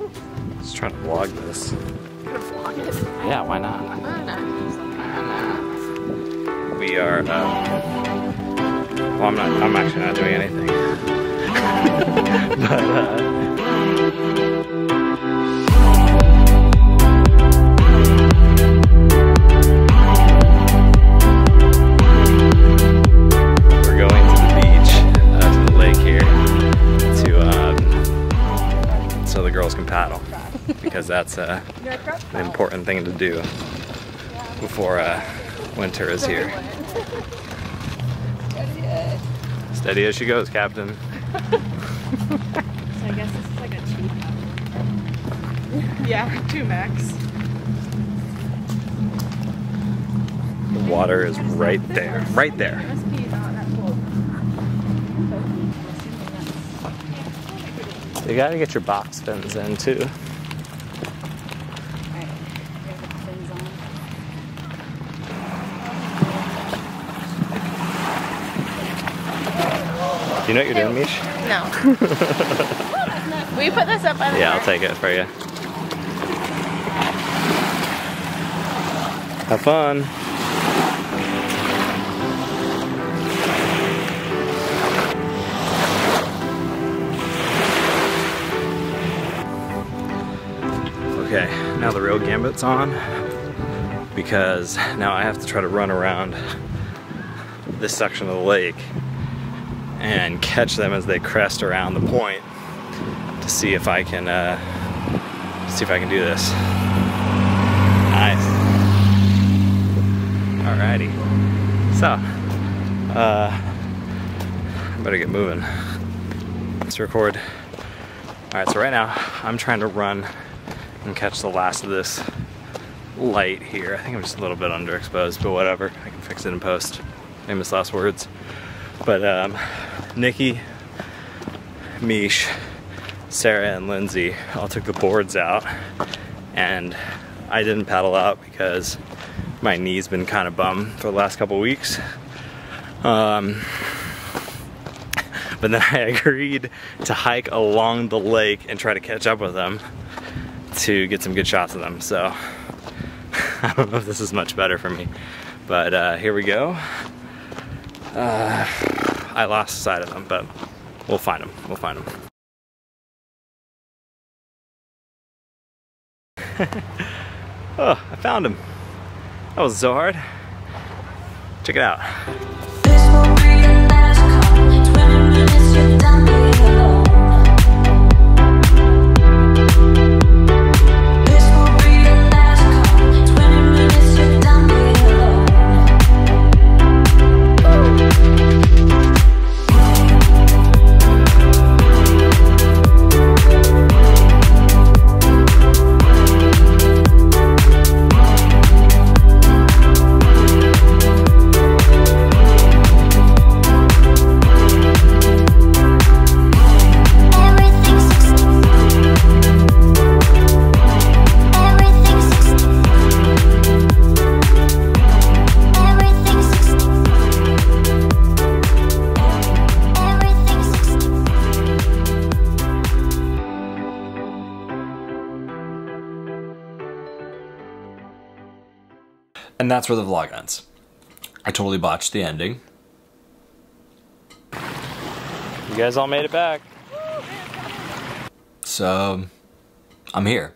Let's try to vlog this. You're gonna vlog it? Yeah, why not? We are, well, I'm actually not doing anything. But, can paddle, because that's an important thing to do before winter is here. Steady as she goes, Captain. So I guess this is like a cheap paddle. Yeah, 2 max. The water is right there. Right there. You gotta get your box fins in too. Alright, get the fins on. Do you know what you're doing, Mish? No. Will you put this up on the Yeah, I'll take it for you. Have fun. Okay, now the real gambit's on, because now I have to try to run around this section of the lake and catch them as they crest around the point to see if I can do this. Nice. Alrighty. So, I better get moving. Let's record. Alright, so right now I'm trying to run and catch the last of this light here. I think I'm just a little bit underexposed, but whatever. I can fix it in post. Famous last words. But Nikki, Mish, Sarah, and Lindsay all took the boards out, and I didn't paddle out because my knee's been kind of bummed for the last couple weeks. But then I agreed to hike along the lake and try to catch up with them, to get some good shots of them. So I don't know if this is much better for me, but here we go. I lost sight of them, but we'll find them, we'll find them. Oh, I found them. That was so hard. Check it out. And that's where the vlog ends. I totally botched the ending. You guys all made it back. So, I'm here.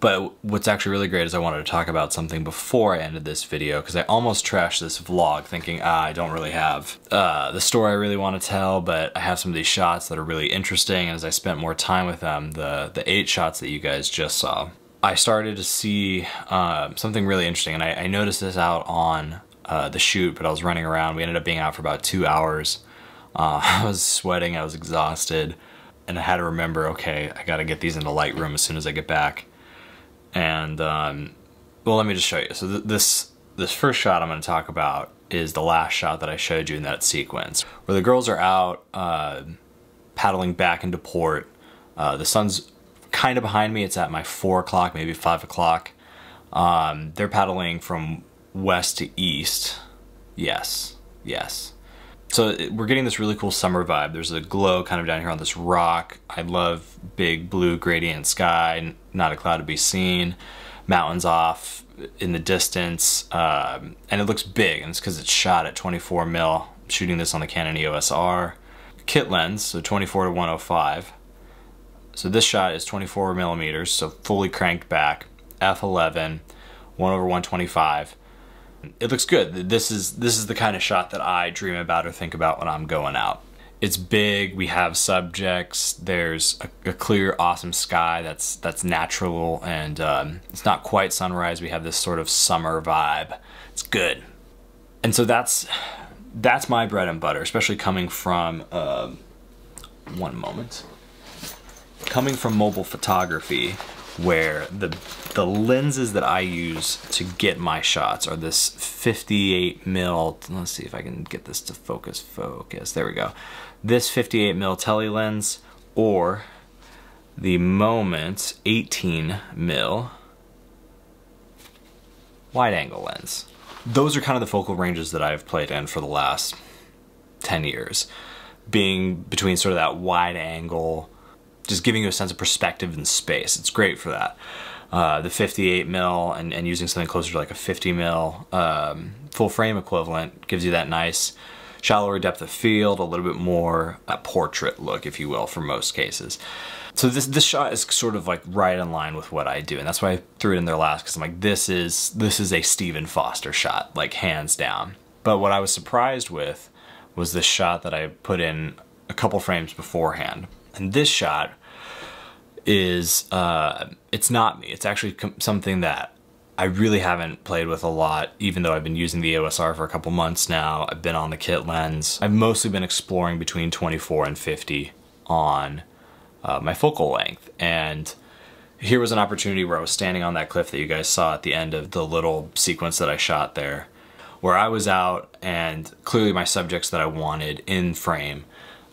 But what's actually really great is I wanted to talk about something before I ended this video, because I almost trashed this vlog thinking, I don't really have the story I really want to tell, but I have some of these shots that are really interesting. And as I spent more time with them, the 8 shots that you guys just saw, I started to see something really interesting, and I noticed this out on the shoot, but I was running around. We ended up being out for about 2 hours. I was sweating, I was exhausted, and I had to remember, okay, I gotta get these into Lightroom as soon as I get back. And, well, let me just show you. So this first shot I'm gonna talk about is the last shot that I showed you in that sequence, where the girls are out paddling back into port. The sun's kind of behind me. It's at my 4 o'clock, maybe 5 o'clock. They're paddling from west to east. Yes, yes. So we're getting this really cool summer vibe. There's a glow kind of down here on this rock. I love big blue gradient sky, not a cloud to be seen, mountains off in the distance, and it looks big, and it's because it's shot at 24 mil. I'm shooting this on the Canon EOS R. Kit lens, so 24 to 105. So this shot is 24 millimeters, so fully cranked back, f/11, 1/125. It looks good. This is the kind of shot that I dream about or think about when I'm going out. It's big, we have subjects, there's a clear, awesome sky that's natural, and it's not quite sunrise. We have this sort of summer vibe. It's good. And so that's my bread and butter, especially coming from, coming from mobile photography, where the lenses that I use to get my shots are this 58 mil, let's see if I can get this to focus, there we go. This 58 mil tele lens or the Moment 18 mil wide angle lens. Those are kind of the focal ranges that I've played in for the last 10 years, being between sort of that wide angle, just giving you a sense of perspective and space. It's great for that. The 58 mil and using something closer to like a 50 mil full frame equivalent gives you that nice shallower depth of field, a little bit more a portrait look, if you will, for most cases. So this shot is sort of like right in line with what I do, and that's why I threw it in there last, because I'm like, this is a Steven Foster shot, like hands down. But what I was surprised with was this shot that I put in a couple frames beforehand, and this shot is it's not me. It's actually something that I really haven't played with a lot, even though I've been using the EOS R for a couple months now. I've been on the kit lens. I've mostly been exploring between 24 and 50 on my focal length. And here was an opportunity where I was standing on that cliff that you guys saw at the end of the little sequence that I shot there, where I was out and clearly my subjects that I wanted in frame,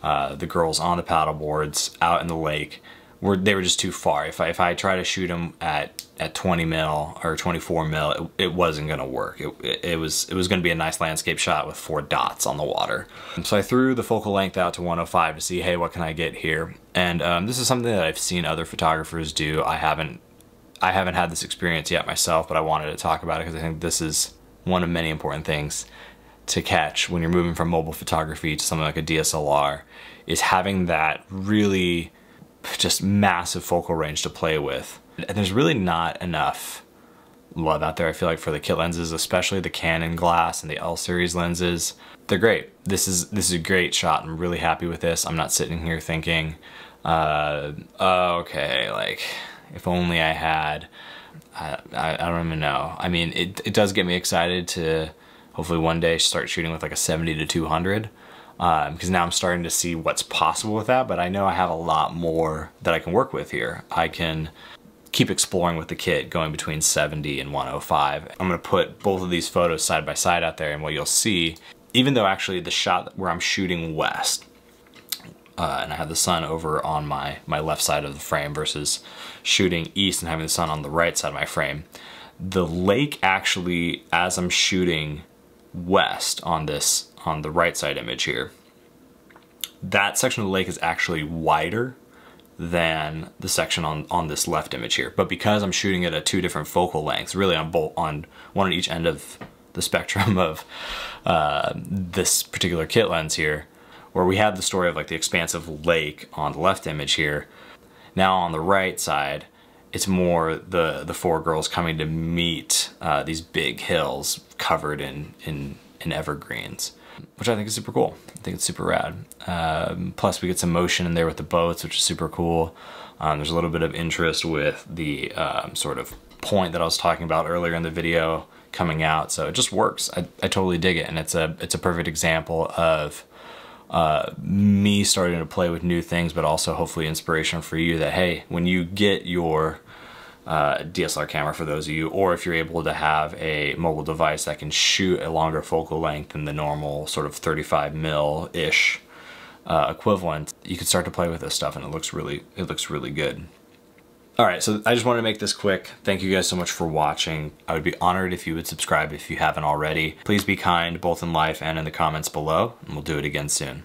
the girls on the paddle boards out in the lake, they were just too far. If I try to shoot them at 20 mil or 24 mil, it wasn't gonna work. It was gonna be a nice landscape shot with 4 dots on the water. And so I threw the focal length out to 105 to see, hey, what can I get here? And this is something that I've seen other photographers do. I haven't had this experience yet myself, but I wanted to talk about it because I think this is one of many important things to catch when you're moving from mobile photography to something like a DSLR, is having that really just massive focal range to play with. And there's really not enough love out there, I feel like, for the kit lenses, especially the Canon glass and the L series lenses. They're great. This is a great shot. I'm really happy with this. I'm not sitting here thinking, okay, like if only I had, I don't even know. I mean, it does get me excited to hopefully one day start shooting with like a 70 to 200. Because now I'm starting to see what's possible with that, but I know I have a lot more that I can work with here. I can keep exploring with the kit, going between 70 and 105. I'm gonna put both of these photos side by side out there, and what you'll see, even though actually the shot where I'm shooting west, and I have the sun over on my left side of the frame versus shooting east and having the sun on the right side of my frame, the lake actually, as I'm shooting west on the right side image here, that section of the lake is actually wider than the section on this left image here. But because I'm shooting it at 2 different focal lengths, really one on each end of the spectrum of this particular kit lens here, where we have the story of like the expansive lake on the left image here, now on the right side, it's more the 4 girls coming to meet these big hills covered in evergreens, which I think is super cool. I think it's super rad. Plus we get some motion in there with the boats, which is super cool. There's a little bit of interest with the sort of point that I was talking about earlier in the video coming out. So it just works. I totally dig it. And it's a perfect example of me starting to play with new things, but also hopefully inspiration for you that, hey, when you get your DSLR camera, for those of you, or if you're able to have a mobile device that can shoot a longer focal length than the normal sort of 35 mil-ish equivalent, you can start to play with this stuff, and it looks really good. All right, so I just wanted to make this quick. Thank you guys so much for watching. I would be honored if you would subscribe if you haven't already. Please be kind, both in life and in the comments below, and we'll do it again soon.